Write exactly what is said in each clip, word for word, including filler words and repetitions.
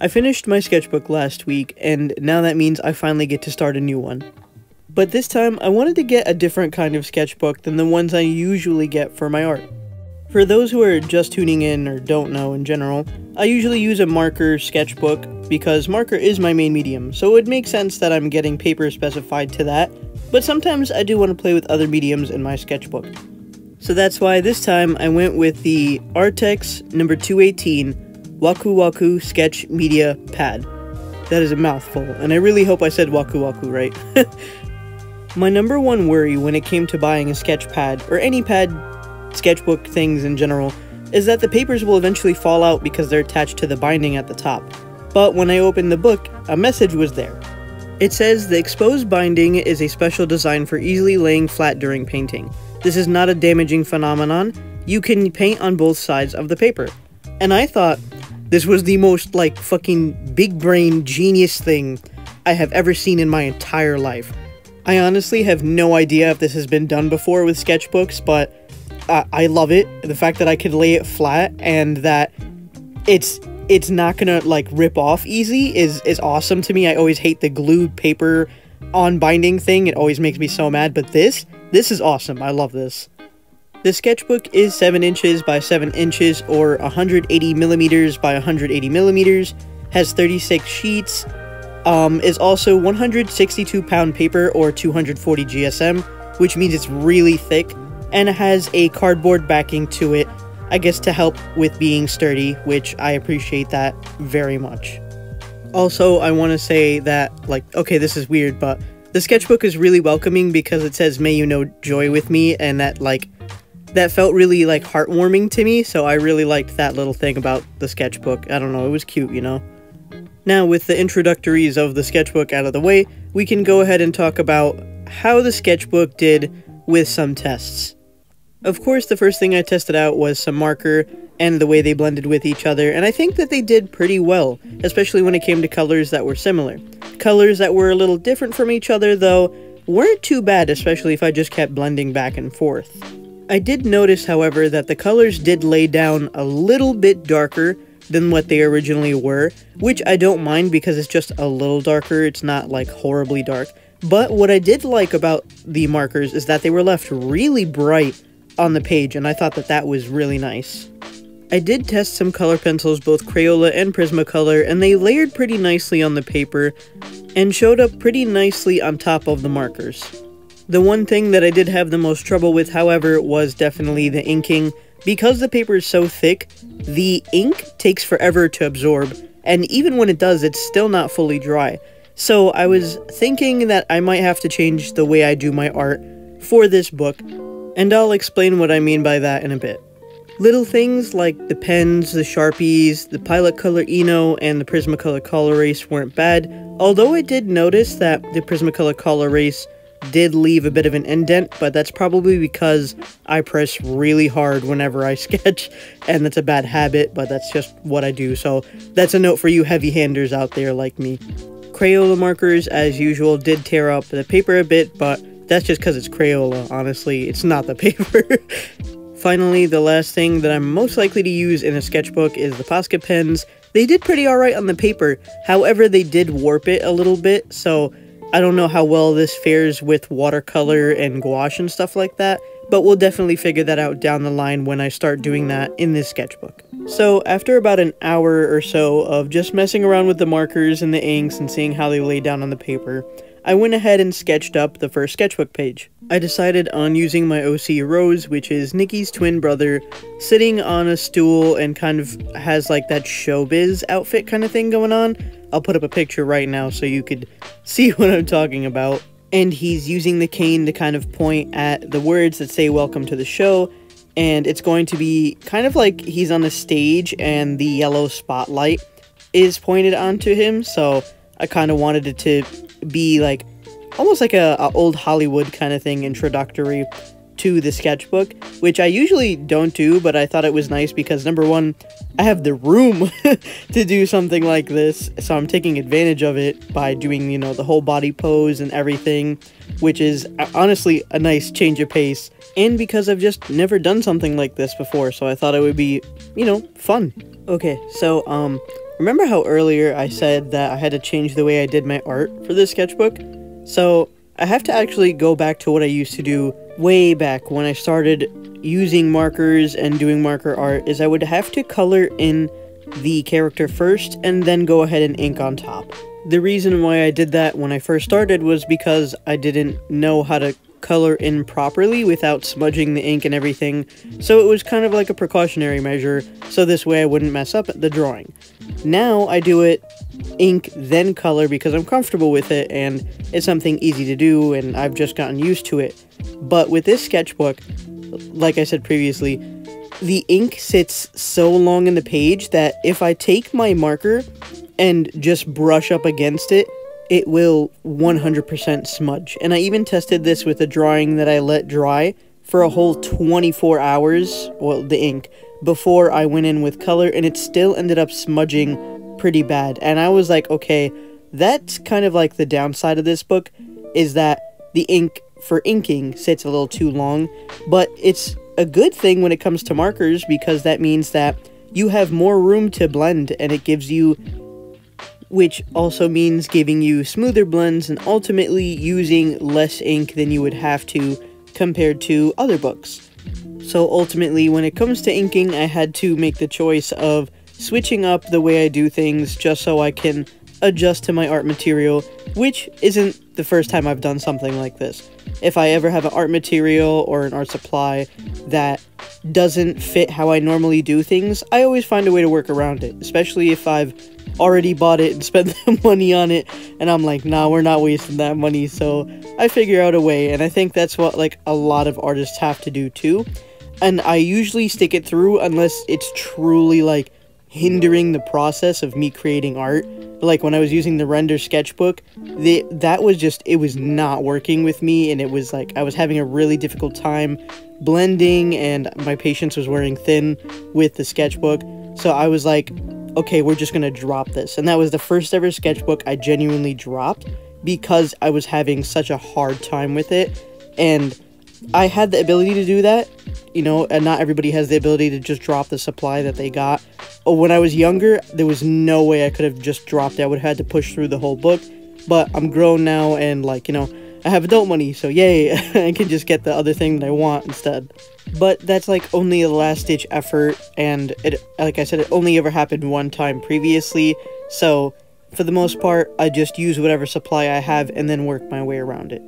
I finished my sketchbook last week, and now that means I finally get to start a new one. But this time, I wanted to get a different kind of sketchbook than the ones I usually get for my art. For those who are just tuning in or don't know in general, I usually use a marker sketchbook because marker is my main medium, so it would make sense that I'm getting paper specified to that, but sometimes I do want to play with other mediums in my sketchbook. So that's why this time I went with the Arrtx number two eighteen Waku Waku Sketch Media Pad. That is a mouthful, and I really hope I said Waku Waku right. My number one worry when it came to buying a sketch pad, or any pad, sketchbook things in general, is that the papers will eventually fall out because they're attached to the binding at the top. But when I opened the book, a message was there. It says the exposed binding is a special design for easily laying flat during painting. This is not a damaging phenomenon. You can paint on both sides of the paper. And I thought this was the most like fucking big brain genius thing I have ever seen in my entire life. I honestly have no idea if this has been done before with sketchbooks, but I love it. The fact that I could lay it flat and that it's it's not gonna like rip off easy is is awesome to me. I always hate the glued paper on binding thing. It always makes me so mad. But this this is awesome. I love this. The sketchbook is seven inches by seven inches or one hundred eighty millimeters by one hundred eighty millimeters. Has thirty-six sheets. Um, is also one hundred sixty-two pound paper or two hundred forty G S M, which means it's really thick. And has a cardboard backing to it, I guess to help with being sturdy, which I appreciate that very much. Also, I want to say that, like, okay, this is weird, but the sketchbook is really welcoming because it says, "May you know joy with me," and that, like, that felt really, like, heartwarming to me, so I really liked that little thing about the sketchbook. I don't know, it was cute, you know? Now, with the introductories of the sketchbook out of the way, we can go ahead and talk about how the sketchbook did with some tests. Of course, the first thing I tested out was some marker and the way they blended with each other, and I think that they did pretty well, especially when it came to colors that were similar. Colors that were a little different from each other, though, weren't too bad, especially if I just kept blending back and forth. I did notice, however, that the colors did lay down a little bit darker than what they originally were, which I don't mind because it's just a little darker, it's not like horribly dark. But what I did like about the markers is that they were left really bright on the page, and I thought that that was really nice. I did test some color pencils, both Crayola and Prismacolor, and they layered pretty nicely on the paper and showed up pretty nicely on top of the markers. The one thing that I did have the most trouble with, however, was definitely the inking. Because the paper is so thick, the ink takes forever to absorb, and even when it does, it's still not fully dry. So I was thinking that I might have to change the way I do my art for this book, and I'll explain what I mean by that in a bit. Little things like the pens, the Sharpies, the Pilot Color Eno, and the Prismacolor Color Erase weren't bad, although I did notice that the Prismacolor Color Erase did leave a bit of an indent, but that's probably because I press really hard whenever I sketch, and that's a bad habit, but that's just what I do, so that's a note for you heavy-handers out there like me. Crayola markers, as usual, did tear up the paper a bit, but that's just because it's Crayola, honestly. It's not the paper. Finally, the last thing that I'm most likely to use in a sketchbook is the Posca pens. They did pretty alright on the paper, however they did warp it a little bit, so I don't know how well this fares with watercolor and gouache and stuff like that, but we'll definitely figure that out down the line when I start doing that in this sketchbook. So after about an hour or so of just messing around with the markers and the inks and seeing how they lay down on the paper, I went ahead and sketched up the first sketchbook page. I decided on using my O C Rose, which is Nikki's twin brother, sitting on a stool and kind of has like that showbiz outfit kind of thing going on. I'll put up a picture right now so you could see what I'm talking about. And he's using the cane to kind of point at the words that say "Welcome to the show." And it's going to be kind of like he's on a stage and the yellow spotlight is pointed onto him. So I kind of wanted it to be like almost like a, a old Hollywood kind of thing introductory to the sketchbook, which I usually don't do, but I thought it was nice because number one, I have the room to do something like this, so I'm taking advantage of it by doing, you know, the whole body pose and everything, which is honestly a nice change of pace, and because I've just never done something like this before, so I thought it would be, you know, fun. Okay, so um Remember how earlier I said that I had to change the way I did my art for this sketchbook? So I have to actually go back to what I used to do way back when I started using markers and doing marker art, is I would have to color in the character first and then go ahead and ink on top. The reason why I did that when I first started was because I didn't know how to color in properly without smudging the ink and everything, so it was kind of like a precautionary measure, so this way I wouldn't mess up the drawing. Now I do it ink then color because I'm comfortable with it and it's something easy to do and I've just gotten used to it. But with this sketchbook, like I said previously, the ink sits so long in the page that if I take my marker and just brush up against it, it will one hundred percent smudge. And I even tested this with a drawing that I let dry for a whole twenty-four hours, well, the ink, before I went in with color, and it still ended up smudging pretty bad. And I was like, okay, that's kind of like the downside of this book, is that the ink for inking sits a little too long, but it's a good thing when it comes to markers because that means that you have more room to blend, and it gives you, which also means giving you smoother blends and ultimately using less ink than you would have to compared to other books. So ultimately, when it comes to inking, I had to make the choice of switching up the way I do things just so I can adjust to my art material, which isn't the first time I've done something like this. If I ever have an art material or an art supply that doesn't fit how I normally do things, I always find a way to work around it, especially if I've already bought it and spent the money on it and I'm like, nah, we're not wasting that money, so I figure out a way. And I think that's what like a lot of artists have to do too, and I usually stick it through unless it's truly like hindering the process of me creating art. Like when I was using the render sketchbook, the that was just, it was not working with me, and it was like I was having a really difficult time blending and my patience was wearing thin with the sketchbook. So I was like, okay, we're just gonna drop this. And that was the first ever sketchbook I genuinely dropped because I was having such a hard time with it. And I had the ability to do that, you know, and not everybody has the ability to just drop the supply that they got. When I was younger, there was no way I could have just dropped it. I would have had to push through the whole book, but I'm grown now and, like, you know, I have adult money, so yay, I can just get the other thing that I want instead. But that's, like, only a last-ditch effort, and, it, like I said, it only ever happened one time previously, so for the most part, I just use whatever supply I have and then work my way around it.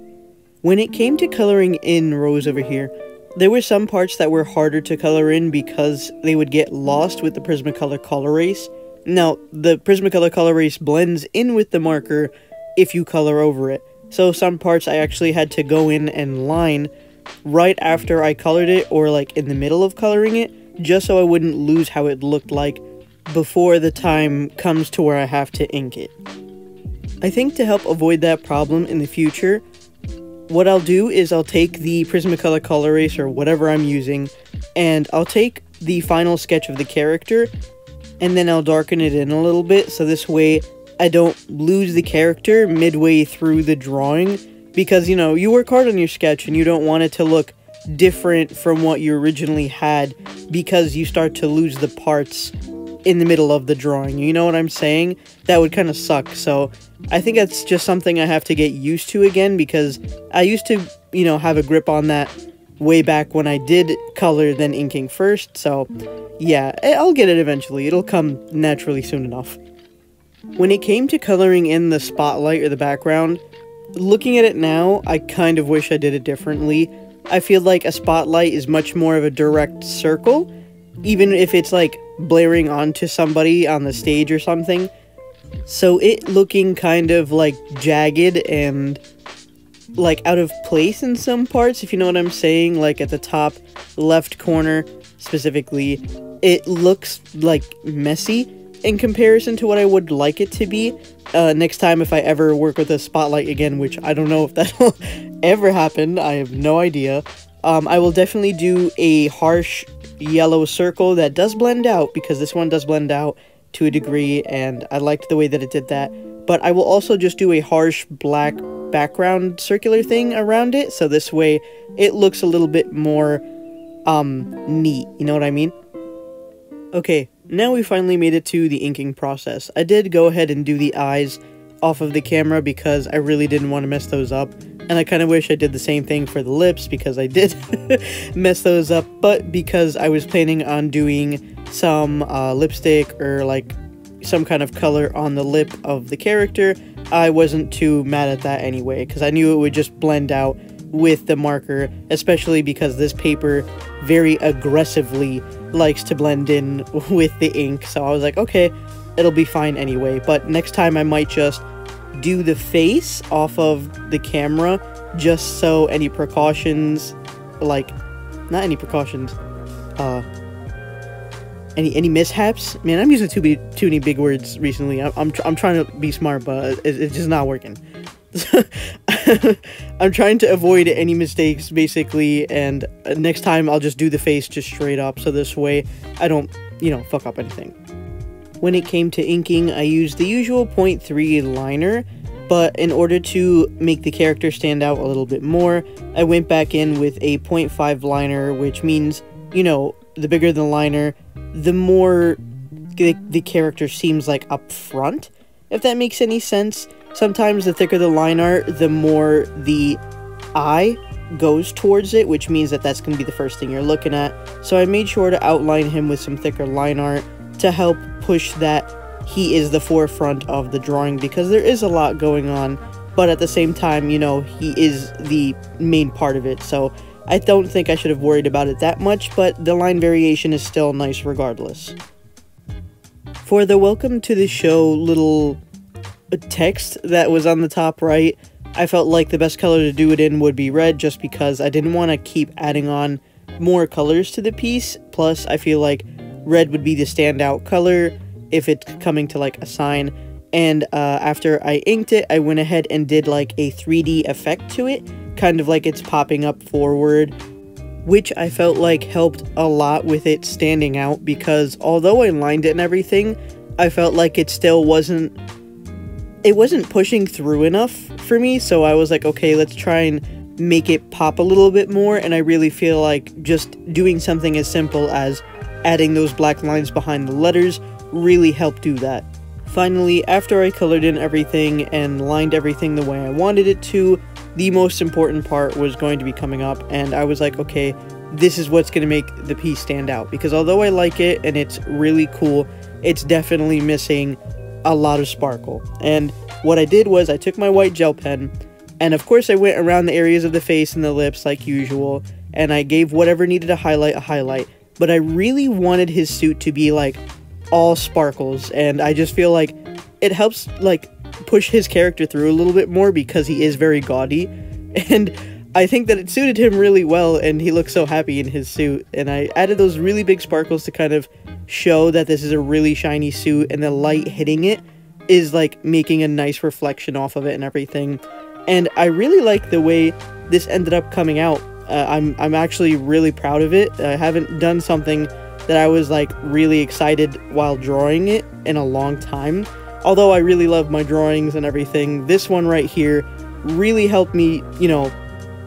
When it came to coloring in rows over here, there were some parts that were harder to color in because they would get lost with the Prismacolor Color Erase. Now, the Prismacolor Color Erase blends in with the marker if you color over it, so some parts I actually had to go in and line right after I colored it, or like in the middle of coloring it, just so I wouldn't lose how it looked like before the time comes to where I have to ink it. I think to help avoid that problem in the future, what I'll do is I'll take the Prismacolor Color Erase or whatever I'm using, and I'll take the final sketch of the character, and then I'll darken it in a little bit, so this way I don't lose the character midway through the drawing. Because, you know, you work hard on your sketch and you don't want it to look different from what you originally had, because you start to lose the parts in the middle of the drawing, you know what I'm saying? That would kind of suck. So I think that's just something I have to get used to again, because I used to, you know, have a grip on that way back when I did color then inking first. So yeah, I'll get it eventually. It'll come naturally soon enough. When it came to coloring in the spotlight or the background, looking at it now, I kind of wish I did it differently. I feel like a spotlight is much more of a direct circle, even if it's like blaring onto somebody on the stage or something. So it looking kind of like jagged and like out of place in some parts, if you know what I'm saying, like at the top left corner specifically, it looks like messy in comparison to what I would like it to be. Uh, next time if I ever work with a spotlight again, which I don't know if that'll ever happen, I have no idea, um, I will definitely do a harsh yellow circle that does blend out, because this one does blend out to a degree and I liked the way that it did that. But I will also just do a harsh black background circular thing around it, so this way it looks a little bit more um, neat, you know what I mean? Okay, Now we finally made it to the inking process. I did go ahead and do the eyes off of the camera because I really didn't want to mess those up. And I kind of wish I did the same thing for the lips because I did mess those up. But because I was planning on doing some uh, lipstick or like some kind of color on the lip of the character, I wasn't too mad at that anyway because I knew it would just blend out with the marker, especially because this paper very aggressively likes to blend in with the ink. So I was like, okay, it'll be fine anyway. But next time I might just do the face off of the camera just so any precautions, like not any precautions, uh any any mishaps. Man, I'm using too, be, too many big words recently. I'm, I'm, tr I'm trying to be smart, but it, it's just not working. I'm trying to avoid any mistakes basically, and next time I'll just do the face just straight up so this way I don't, you know, fuck up anything. When it came to inking, I used the usual point three liner, but in order to make the character stand out a little bit more, I went back in with a point five liner, which means, you know, the bigger the liner, the more the, the character seems like up front, if that makes any sense. Sometimes the thicker the line art, the more the eye goes towards it, which means that that's going to be the first thing you're looking at. So I made sure to outline him with some thicker line art to help push that he is the forefront of the drawing, because there is a lot going on, but at the same time, you know, he is the main part of it. So I don't think I should have worried about it that much, but the line variation is still nice regardless. For the welcome to the show little text that was on the top right, I felt like the best color to do it in would be red, just because I didn't want to keep adding on more colors to the piece. Plus, I feel like red would be the standout color if it's coming to like a sign. And uh, after I inked it, I went ahead and did like a three D effect to it, kind of like it's popping up forward, which I felt like helped a lot with it standing out, because although I lined it and everything, I felt like it still wasn't It wasn't pushing through enough for me, so I was like, okay, let's try and make it pop a little bit more. And I really feel like just doing something as simple as adding those black lines behind the letters really helped do that. Finally, after I colored in everything and lined everything the way I wanted it to, the most important part was going to be coming up, and I was like, okay, this is what's going to make the piece stand out, because although I like it and it's really cool, it's definitely missing a lot of sparkle. And what I did was I took my white gel pen, and of course I went around the areas of the face and the lips like usual, and I gave whatever needed a highlight a highlight, but I really wanted his suit to be like all sparkles, and I just feel like it helps like push his character through a little bit more, because he is very gaudy, and I think that it suited him really well, and he looked so happy in his suit. And I added those really big sparkles to kind of show that this is a really shiny suit, and the light hitting it is like making a nice reflection off of it and everything. And I really like the way this ended up coming out. Uh, I'm, I'm actually really proud of it. I haven't done something that I was like really excited while drawing it in a long time. Although I really love my drawings and everything, this one right here really helped me, you know,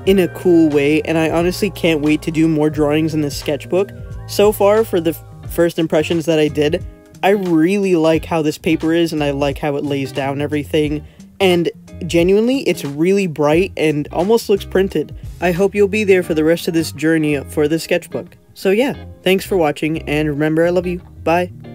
in a cool way, and I honestly can't wait to do more drawings in this sketchbook. So far, for the first impressions that I did, I really like how this paper is, and I like how it lays down everything, and genuinely, it's really bright and almost looks printed. I hope you'll be there for the rest of this journey for this sketchbook. So yeah, thanks for watching, and remember, I love you. Bye!